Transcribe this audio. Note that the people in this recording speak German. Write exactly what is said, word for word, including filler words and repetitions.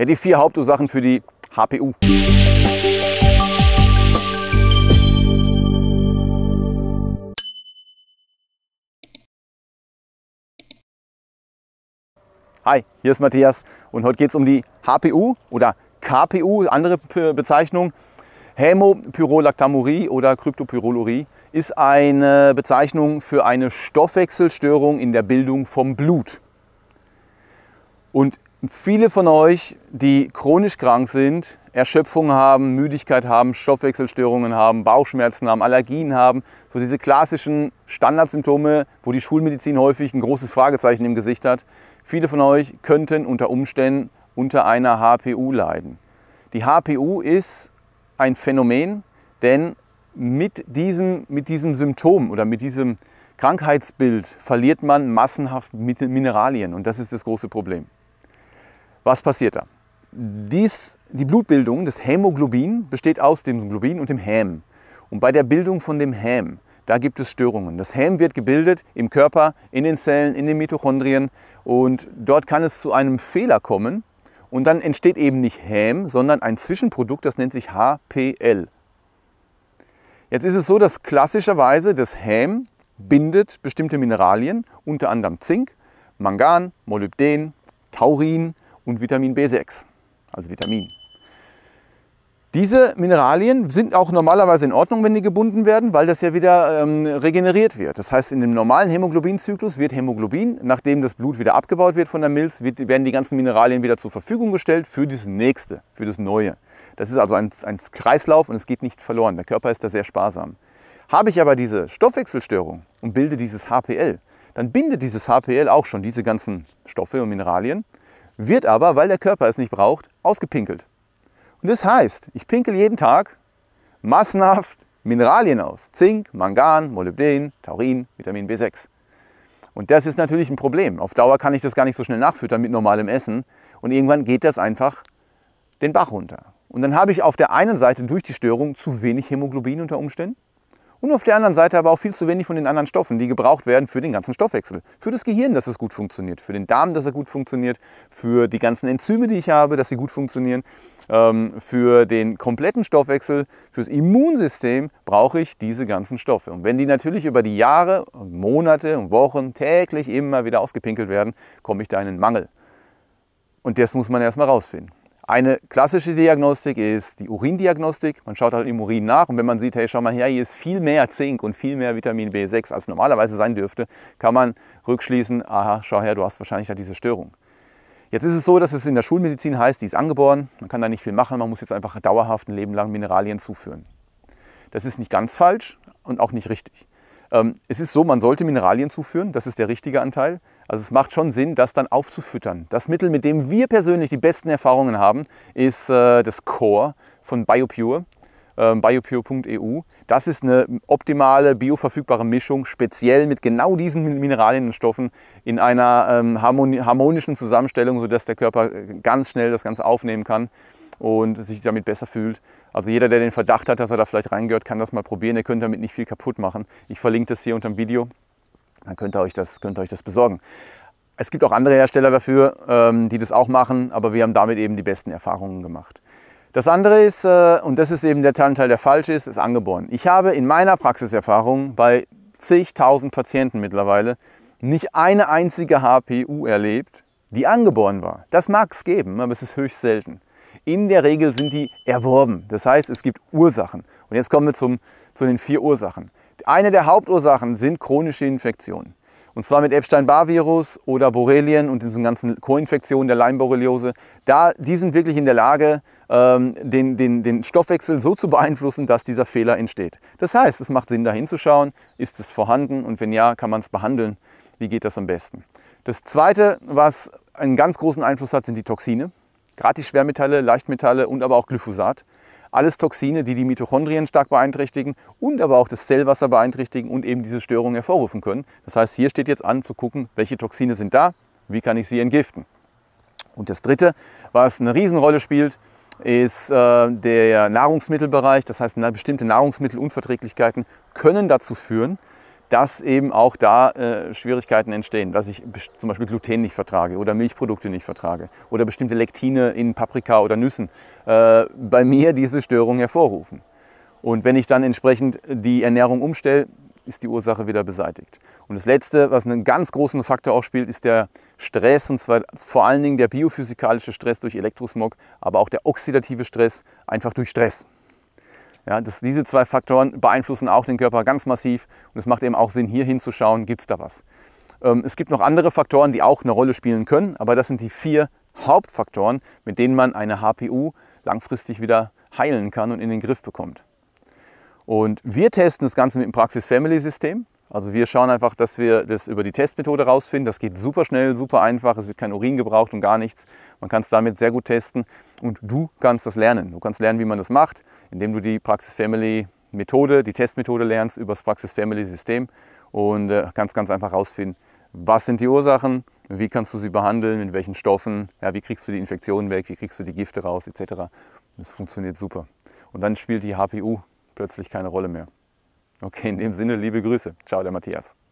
Ja, die vier Hauptursachen für die H P U. Hi, hier ist Matthias und heute geht es um die H P U oder K P U, andere Bezeichnung. Hämopyrolactamurie oder Kryptopyrolurie ist eine Bezeichnung für eine Stoffwechselstörung in der Bildung vom Blut. Und viele von euch, die chronisch krank sind, Erschöpfung haben, Müdigkeit haben, Stoffwechselstörungen haben, Bauchschmerzen haben, Allergien haben, so diese klassischen Standardsymptome, wo die Schulmedizin häufig ein großes Fragezeichen im Gesicht hat, viele von euch könnten unter Umständen unter einer H P U leiden. Die H P U ist ein Phänomen, denn mit diesem, mit diesem Symptom oder mit diesem Krankheitsbild verliert man massenhaft Mineralien und das ist das große Problem. Was passiert da? Dies, die Blutbildung des Hämoglobin besteht aus dem Globin und dem Häm. Und bei der Bildung von dem Häm, da gibt es Störungen. Das Häm wird gebildet im Körper, in den Zellen, in den Mitochondrien und dort kann es zu einem Fehler kommen und dann entsteht eben nicht Häm, sondern ein Zwischenprodukt, das nennt sich H P L. Jetzt ist es so, dass klassischerweise das Häm bindet bestimmte Mineralien, unter anderem Zink, Mangan, Molybden, Taurin und Vitamin B sechs, also Vitamin. Diese Mineralien sind auch normalerweise in Ordnung, wenn die gebunden werden, weil das ja wieder ähm, regeneriert wird. Das heißt, in dem normalen Hämoglobinzyklus wird Hämoglobin, nachdem das Blut wieder abgebaut wird von der Milz, wird, werden die ganzen Mineralien wieder zur Verfügung gestellt für das Nächste, für das Neue. Das ist also ein, ein Kreislauf und es geht nicht verloren. Der Körper ist da sehr sparsam. Habe ich aber diese Stoffwechselstörung und bilde dieses H P L, dann bindet dieses H P L auch schon diese ganzen Stoffe und Mineralien, wird aber, weil der Körper es nicht braucht, ausgepinkelt. Und das heißt, ich pinkel jeden Tag massenhaft Mineralien aus. Zink, Mangan, Molybden, Taurin, Vitamin B sechs. Und das ist natürlich ein Problem. Auf Dauer kann ich das gar nicht so schnell nachfüttern mit normalem Essen. Und irgendwann geht das einfach den Bach runter. Und dann habe ich auf der einen Seite durch die Störung zu wenig Hämoglobin unter Umständen. Und auf der anderen Seite aber auch viel zu wenig von den anderen Stoffen, die gebraucht werden für den ganzen Stoffwechsel. Für das Gehirn, dass es gut funktioniert, für den Darm, dass er gut funktioniert, für die ganzen Enzyme, die ich habe, dass sie gut funktionieren, für den kompletten Stoffwechsel, für das Immunsystem brauche ich diese ganzen Stoffe. Und wenn die natürlich über die Jahre, Monate und Wochen täglich immer wieder ausgepinkelt werden, komme ich da in einen Mangel. Und das muss man erstmal rausfinden. Eine klassische Diagnostik ist die Urindiagnostik. Man schaut halt im Urin nach und wenn man sieht, hey, schau mal her, hier ist viel mehr Zink und viel mehr Vitamin B sechs, als normalerweise sein dürfte, kann man rückschließen, aha, schau her, du hast wahrscheinlich da diese Störung. Jetzt ist es so, dass es in der Schulmedizin heißt, die ist angeboren, man kann da nicht viel machen, man muss jetzt einfach dauerhaft ein Leben lang Mineralien zuführen. Das ist nicht ganz falsch und auch nicht richtig. Es ist so, man sollte Mineralien zuführen, das ist der richtige Anteil. Also es macht schon Sinn, das dann aufzufüttern. Das Mittel, mit dem wir persönlich die besten Erfahrungen haben, ist das Core von Biopure, biopure punkt e u. Das ist eine optimale, bioverfügbare Mischung, speziell mit genau diesen Mineralien und Stoffen in einer harmonischen Zusammenstellung, sodass der Körper ganz schnell das Ganze aufnehmen kann und sich damit besser fühlt. Also jeder, der den Verdacht hat, dass er da vielleicht reingehört, kann das mal probieren. Ihr könnt damit nicht viel kaputt machen. Ich verlinke das hier unter dem Video, dann könnt ihr euch das, könnt ihr euch das besorgen. Es gibt auch andere Hersteller dafür, die das auch machen, aber wir haben damit eben die besten Erfahrungen gemacht. Das andere ist, und das ist eben der Teil, der falsch ist, ist angeboren. Ich habe in meiner Praxiserfahrung bei zigtausend Patienten mittlerweile nicht eine einzige H P U erlebt, die angeboren war. Das mag es geben, aber es ist höchst selten. In der Regel sind die erworben. Das heißt, es gibt Ursachen. Und jetzt kommen wir zum, zu den vier Ursachen. Eine der Hauptursachen sind chronische Infektionen. Und zwar mit Epstein-Barr-Virus oder Borrelien und diesen ganzen Koinfektionen der Lyme-Borreliose. Da, die sind wirklich in der Lage, ähm, den, den, den Stoffwechsel so zu beeinflussen, dass dieser Fehler entsteht. Das heißt, es macht Sinn, da hinzuschauen. Ist es vorhanden? Und wenn ja, kann man es behandeln. Wie geht das am besten? Das Zweite, was einen ganz großen Einfluss hat, sind die Toxine. Gerade die Schwermetalle, Leichtmetalle und aber auch Glyphosat. Alles Toxine, die die Mitochondrien stark beeinträchtigen und aber auch das Zellwasser beeinträchtigen und eben diese Störung hervorrufen können. Das heißt, hier steht jetzt an zu gucken, welche Toxine sind da, wie kann ich sie entgiften. Und das Dritte, was eine Riesenrolle spielt, ist äh, der Nahrungsmittelbereich. Das heißt, bestimmte Nahrungsmittelunverträglichkeiten können dazu führen, dass eben auch da äh, Schwierigkeiten entstehen, dass ich zum Beispiel Gluten nicht vertrage oder Milchprodukte nicht vertrage oder bestimmte Lektine in Paprika oder Nüssen äh, bei mir diese Störung hervorrufen. Und wenn ich dann entsprechend die Ernährung umstelle, ist die Ursache wieder beseitigt. Und das Letzte, was einen ganz großen Faktor auch spielt, ist der Stress, und zwar vor allen Dingen der biophysikalische Stress durch Elektrosmog, aber auch der oxidative Stress einfach durch Stress. Ja, das, diese zwei Faktoren beeinflussen auch den Körper ganz massiv und es macht eben auch Sinn, hier hinzuschauen, gibt es da was. Ähm, es gibt noch andere Faktoren, die auch eine Rolle spielen können, aber das sind die vier Hauptfaktoren, mit denen man eine H P U langfristig wieder heilen kann und in den Griff bekommt. Und wir testen das Ganze mit dem Praxis-Family-System. Also wir schauen einfach, dass wir das über die Testmethode rausfinden. Das geht super schnell, super einfach. Es wird kein Urin gebraucht und gar nichts. Man kann es damit sehr gut testen und du kannst das lernen. Du kannst lernen, wie man das macht, indem du die Praxis-Family-Methode, die Testmethode lernst über das Praxis-Family-System und äh, kannst ganz einfach rausfinden, was sind die Ursachen, wie kannst du sie behandeln, mit welchen Stoffen, ja, wie kriegst du die Infektionen weg, wie kriegst du die Gifte raus et cetera. Das funktioniert super. Und dann spielt die H P U plötzlich keine Rolle mehr. Okay, in dem Sinne, liebe Grüße. Ciao, der Matthias.